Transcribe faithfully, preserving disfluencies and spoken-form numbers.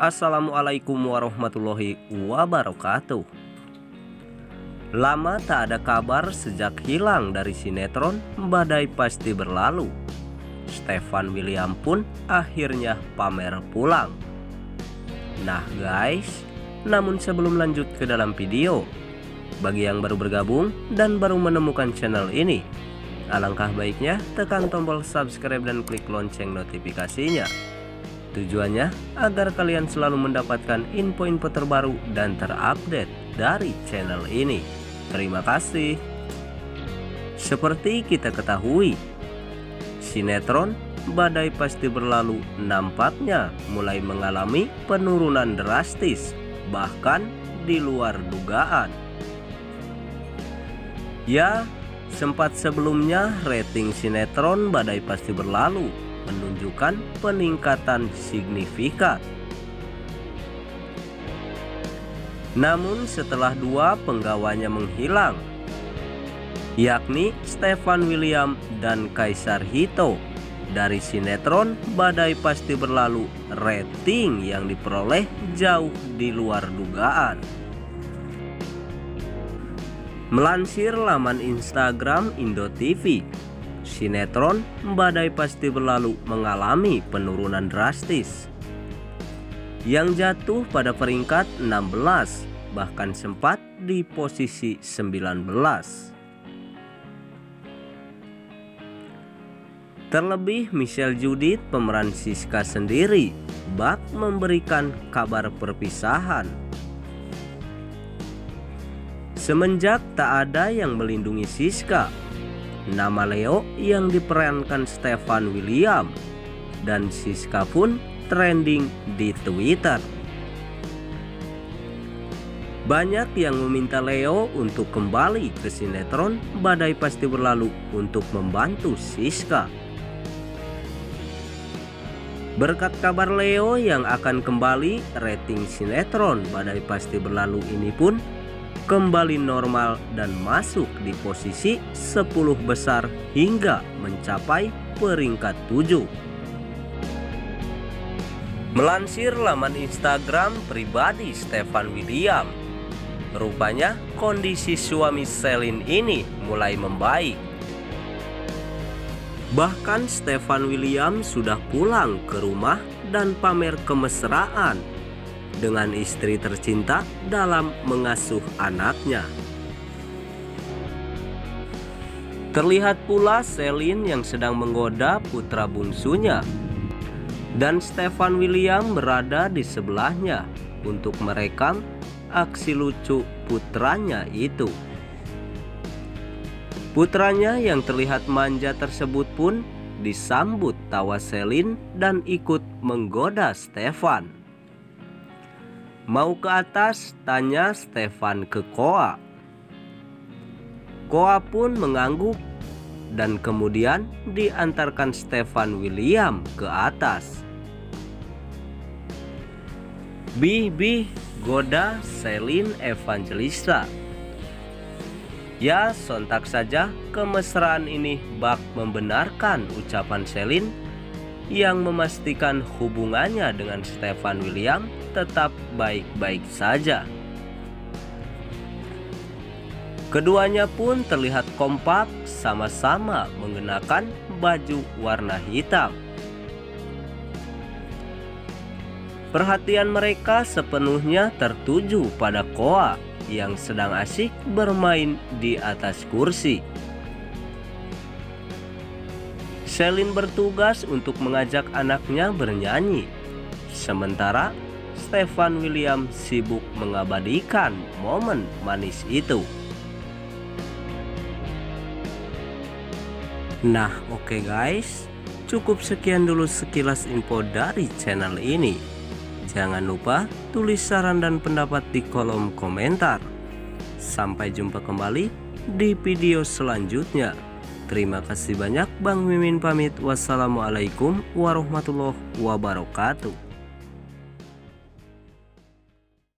Assalamualaikum warahmatullahi wabarakatuh. Lama tak ada kabar sejak hilang dari sinetron Badai Pasti Berlalu. Stefan William pun akhirnya pamer pulang. Nah guys, namun sebelum lanjut ke dalam video, bagi yang baru bergabung dan baru menemukan channel ini, alangkah baiknya tekan tombol subscribe dan klik lonceng notifikasinya. Tujuannya agar kalian selalu mendapatkan info-info terbaru dan terupdate dari channel ini. Terima kasih. Seperti kita ketahui, sinetron Badai Pasti Berlalu nampaknya mulai mengalami penurunan drastis, bahkan di luar dugaan. Ya, sempat sebelumnya rating sinetron Badai Pasti Berlalu menunjukkan peningkatan signifikan. Namun setelah dua penggawanya menghilang, yakni Stefan William dan Caesar Hito, dari sinetron Badai Pasti Berlalu, rating yang diperoleh jauh di luar dugaan. Melansir laman Instagram IndoTV, sinetron Badai Pasti Berlalu mengalami penurunan drastis, yang jatuh pada peringkat enam belas, bahkan sempat di posisi sembilan belas. Terlebih Michelle Judith, pemeran Siska sendiri, bak memberikan kabar perpisahan. Semenjak tak ada yang melindungi Siska, nama Leo yang diperankan Stefan William dan Siska pun trending di Twitter. Banyak yang meminta Leo untuk kembali ke sinetron Badai Pasti Berlalu untuk membantu Siska. Berkat kabar Leo yang akan kembali, rating sinetron Badai Pasti Berlalu ini pun kembali normal dan masuk di posisi sepuluh besar hingga mencapai peringkat tujuh. Melansir laman Instagram pribadi Stefan William, rupanya kondisi suami Celine ini mulai membaik. Bahkan Stefan William sudah pulang ke rumah dan pamer kemesraan dengan istri tercinta dalam mengasuh anaknya. Terlihat pula Celine yang sedang menggoda putra bungsunya, dan Stefan William berada di sebelahnya untuk merekam aksi lucu putranya itu. Putranya yang terlihat manja tersebut pun disambut tawa Celine dan ikut menggoda Stefan. "Mau ke atas?" tanya Stefan ke Koa. Koa pun mengangguk dan kemudian diantarkan Stefan William ke atas. "Bih, bih," goda Celine Evangelista. Ya, sontak saja kemesraan ini bak membenarkan ucapan Celine yang memastikan hubungannya dengan Stefan William tetap baik-baik saja. Keduanya pun terlihat kompak, sama-sama mengenakan baju warna hitam. Perhatian mereka sepenuhnya tertuju pada Koa yang sedang asyik bermain di atas kursi. Celine bertugas untuk mengajak anaknya bernyanyi, sementara Stefan William sibuk mengabadikan momen manis itu. Nah, oke guys, cukup sekian dulu sekilas info dari channel ini. Jangan lupa tulis saran dan pendapat di kolom komentar. Sampai jumpa kembali di video selanjutnya. Terima kasih banyak, Bang Mimin pamit. Wassalamualaikum warahmatullahi wabarakatuh.